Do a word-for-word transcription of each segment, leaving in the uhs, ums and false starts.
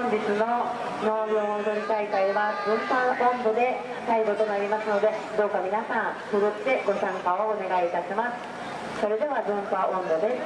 本日の農業盆踊り大会は分散音頭で最後となりますので、どうか皆さんふるってご参加をお願いいたします。それでは分散音頭です。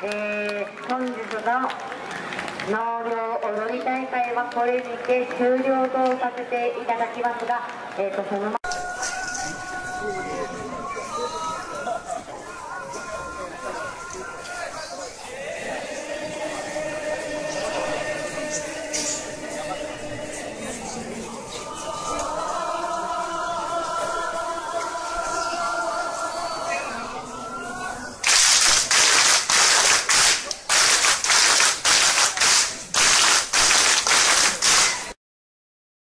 えー、本日の農業踊り大会はこれにて終了とさせていただきますが、えー、とその前